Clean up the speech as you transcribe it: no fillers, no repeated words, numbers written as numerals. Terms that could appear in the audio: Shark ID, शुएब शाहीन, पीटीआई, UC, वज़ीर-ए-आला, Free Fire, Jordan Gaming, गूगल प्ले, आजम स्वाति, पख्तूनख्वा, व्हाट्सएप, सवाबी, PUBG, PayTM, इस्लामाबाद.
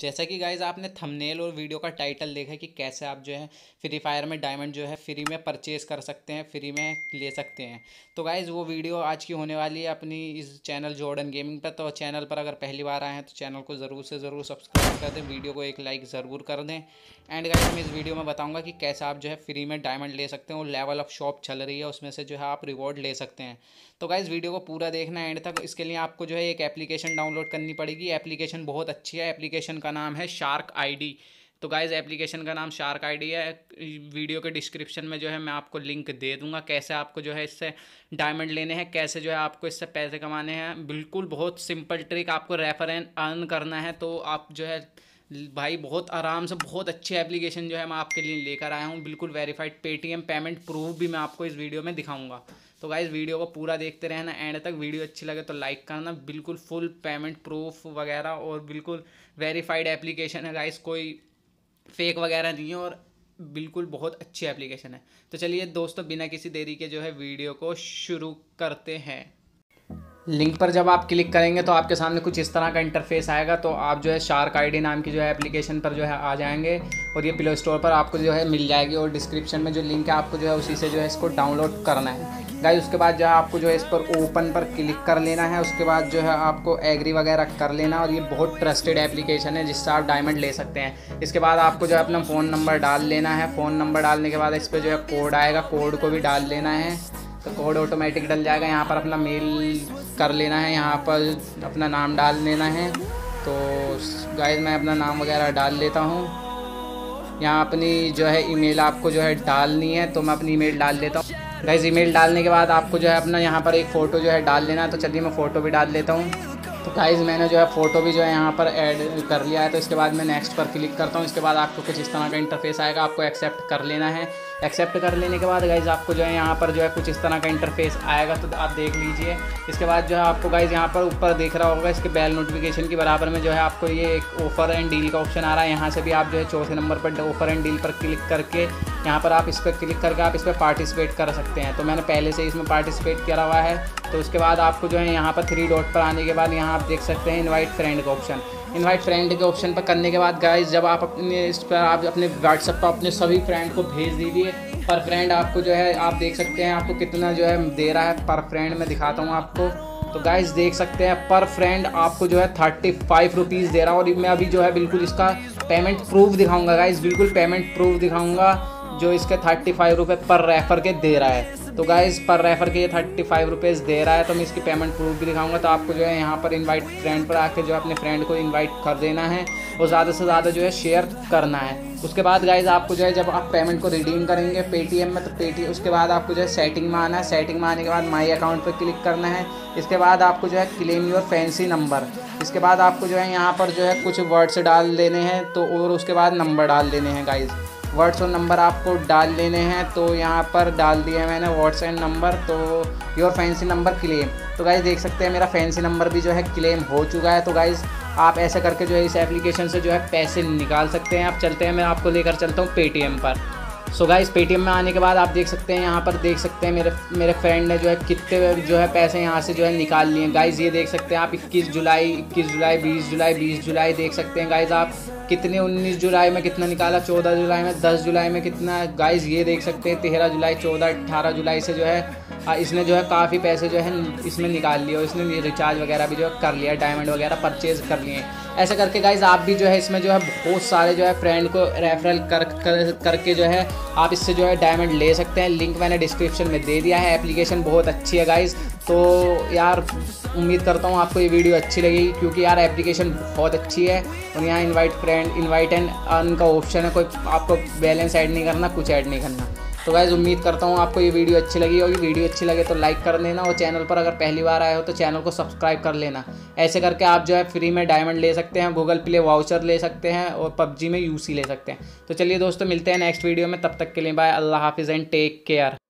जैसा कि गाइज आपने थंबनेल और वीडियो का टाइटल देखा कि कैसे आप जो है फ्री फायर में डायमंड जो है फ्री में परचेज़ कर सकते हैं, फ्री में ले सकते हैं। तो गाइज वो वीडियो आज की होने वाली है अपनी इस चैनल जॉर्डन गेमिंग पर। तो चैनल पर अगर पहली बार आए हैं तो चैनल को ज़रूर से ज़रूर सब्सक्राइब कर दें, वीडियो को एक लाइक ज़रूर कर दें। एंड गाइज मैं इस वीडियो में बताऊँगा कि कैसे आप जो है फ्री में डायमंड ले सकते हैं और लेवल ऑफ शॉप चल रही है उसमें से जो है आप रिवॉर्ड ले सकते हैं। तो गाइज वीडियो को पूरा देखना एंड तक। इसके लिए आपको जो है एक एप्लीकेशन डाउनलोड करनी पड़ेगी। एप्लीकेशन बहुत अच्छी है, एप्लीकेशन का नाम है शार्क आईडी। तो गाइज एप्लीकेशन का नाम शार्क आईडी है। वीडियो के डिस्क्रिप्शन में जो है मैं आपको लिंक दे दूंगा कैसे आपको जो है इससे डायमंड लेने हैं, कैसे जो है आपको इससे पैसे कमाने हैं। बिल्कुल बहुत सिंपल ट्रिक, आपको रेफर एंड अर्न करना है। तो आप जो है भाई बहुत आराम से बहुत अच्छी एप्लीकेशन जो है मैं आपके लिए लेकर आया हूँ, बिल्कुल वेरीफाइड। पेटीएम पेमेंट प्रूफ भी मैं आपको इस वीडियो में दिखाऊंगा। तो गाइज़ वीडियो को पूरा देखते रहना एंड तक। वीडियो अच्छी लगे तो लाइक करना। बिल्कुल फुल पेमेंट प्रूफ वगैरह और बिल्कुल वेरीफाइड एप्लीकेशन है गाइज़, कोई फेक वगैरह नहीं है और बिल्कुल बहुत अच्छी एप्लीकेशन है। तो चलिए दोस्तों बिना किसी देरी के जो है वीडियो को शुरू करते हैं। लिंक पर जब आप क्लिक करेंगे तो आपके सामने कुछ इस तरह का इंटरफेस आएगा। तो आप जो है शार्क आईडी नाम की जो है एप्लीकेशन पर जो है आ जाएंगे और ये प्ले स्टोर पर आपको जो है मिल जाएगी और डिस्क्रिप्शन में जो लिंक है आपको जो है उसी से जो है इसको डाउनलोड करना है गाइज। उसके बाद जो है आपको जो है इस पर ओपन पर क्लिक कर लेना है। उसके बाद जो है आपको एग्री वगैरह कर लेना और ये बहुत ट्रस्टेड एप्लीकेशन है जिससे आप डायमंड ले सकते हैं। इसके बाद आपको जो है अपना फ़ोन नंबर डाल लेना है। फ़ोन नंबर डालने के बाद इस पर जो है कोड आएगा, कोड को भी डाल लेना है। तो कोड ऑटोमेटिक डल जाएगा। यहाँ पर अपना मेल कर लेना है, यहाँ पर अपना नाम डाल लेना है। तो गाइज मैं अपना नाम वगैरह डाल लेता हूँ। यहाँ अपनी जो है ईमेल आपको जो है डालनी है, तो मैं अपनी ईमेल डाल लेता हूँ। गाइज ईमेल डालने के बाद आपको जो है अपना यहाँ पर एक फ़ोटो जो है डाल लेना है। तो चलिए मैं फ़ोटो भी डाल लेता हूँ। तो गाइज़ मैंने जो है फ़ोटो भी जो है यहाँ पर ऐड कर लिया है। तो इसके बाद मैं नेक्स्ट पर क्लिक करता हूँ। इसके बाद आपको कुछ इस तरह का इंटरफेस आएगा, आपको एक्सेप्ट कर लेना है। एक्सेप्ट कर लेने के बाद गाइज़ आपको जो है यहाँ पर जो है कुछ इस तरह का इंटरफेस आएगा, तो आप देख लीजिए। इसके बाद जो है आपको गाइज़ यहाँ पर ऊपर देख रहा होगा इसके बेल नोटिफिकेशन के बराबर में जो है आपको ये एक ऑफ़र एंड डील का ऑप्शन आ रहा है। यहाँ से भी आप जो है चौथे नंबर पर ऑफ़र एंड डील पर क्लिक करके यहाँ पर आप इस पर क्लिक करके आप इस पर पार्टिसिपेट कर सकते हैं। तो मैंने पहले से इसमें पार्टिसिपेट किया हुआ है। तो उसके बाद आपको जो है यहाँ पर थ्री डॉट पर आने के बाद यहाँ आप देख सकते हैं इनवाइट फ्रेंड का ऑप्शन। इनवाइट फ्रेंड के ऑप्शन पर करने के बाद गाइज जब आप अपने इस पर आप अपने व्हाट्सएप पर अपने सभी फ्रेंड को भेज दीजिए। पर फ्रेंड आपको जो है आप देख सकते हैं आपको कितना जो है दे रहा है पर फ्रेंड। मैं दिखाता हूँ आपको। तो गाइज देख सकते हैं पर फ्रेंड आपको जो है 35 रुपीज़ दे रहा है। और मैं अभी जो है बिल्कुल इसका पेमेंट प्रूफ दिखाऊँगा गाइज, बिल्कुल पेमेंट प्रूफ दिखाऊँगा जो इसके 35 रुपये पर रेफ़र के दे रहा है। तो गाइज़ पर रेफ़र के ये 35 रुपीज़ दे रहा है। तो मैं इसकी पेमेंट प्रूफ भी दिखाऊंगा। तो आपको जो है यहाँ पर इनवाइट फ्रेंड पर आके जो अपने फ्रेंड को इनवाइट कर देना है और ज़्यादा से ज़्यादा जो है शेयर करना है। उसके बाद गाइज़ आपको जो है जब आप पेमेंट को रिडीम करेंगे पेटीएम में तो पेटीएम उसके बाद आपको जो है सेटिंग में आना है। सेटिंग में आने के बाद माई अकाउंट पर क्लिक करना है। इसके बाद आपको जो है क्लेम योर फैंसी नंबर। इसके बाद आपको जो है यहाँ पर जो है कुछ वर्ड्स डाल देने हैं तो और उसके बाद नंबर डाल देने हैं गाइज़। वर्ड्स और नंबर आपको डाल लेने हैं। तो यहाँ पर डाल दिया मैंने वर्ड्स एंड नंबर। तो योर फैंसी नंबर क्लेम। तो गाइज़ देख सकते हैं मेरा फैंसी नंबर भी जो है क्लेम हो चुका है। तो गाइज़ आप ऐसा करके जो है इस एप्लीकेशन से जो है पैसे निकाल सकते हैं। आप चलते हैं, मैं आपको लेकर चलता हूँ पेटीएम पर। सो गाइज़ पेटीएम में आने के बाद आप देख सकते हैं यहाँ पर देख सकते हैं मेरे फ्रेंड ने जो है कितने जो है पैसे यहाँ से जो है निकाल लिए गाइज़। ये देख सकते हैं आप 21 जुलाई 20 जुलाई देख सकते हैं गाइज़ आप कितने 19 जुलाई में कितना निकाला, 14 जुलाई में, 10 जुलाई में कितना गाइज़ ये देख सकते हैं, 13 जुलाई 14 18 जुलाई से जो है इसने जो है काफ़ी पैसे जो है इसमें निकाल लिए और इसने रिचार्ज वगैरह भी जो है कर लिया, डायमंड वगैरह परचेज़ कर लिए। ऐसे करके गाइज़ आप भी जो है इसमें जो है बहुत सारे जो है फ्रेंड को रेफरल करके जो है आप इससे जो है डायमंड ले सकते हैं। लिंक मैंने डिस्क्रिप्शन में दे दिया है। एप्लीकेशन बहुत अच्छी है गाइज़। तो यार उम्मीद करता हूँ आपको ये वीडियो अच्छी लगेगी क्योंकि यार एप्लीकेशन बहुत अच्छी है। और यहाँ invite friend invite and earn का ऑप्शन है, कोई आपको बैलेंस ऐड नहीं करना, कुछ ऐड नहीं करना। तो गाइज़ उम्मीद करता हूँ आपको ये वीडियो अच्छी लगी होगी। वीडियो अच्छी लगे तो लाइक कर देना और चैनल पर अगर पहली बार आए हो तो चैनल को सब्सक्राइब कर लेना। ऐसे करके आप जो है फ्री में डायमंड ले सकते हैं, गूगल प्ले वाउचर ले सकते हैं और PUBG में UC ले सकते हैं। तो चलिए दोस्तों मिलते हैं नेक्स्ट वीडियो में। तब तक के लिए बाय, अल्लाह हाफिज़ एंड टेक केयर।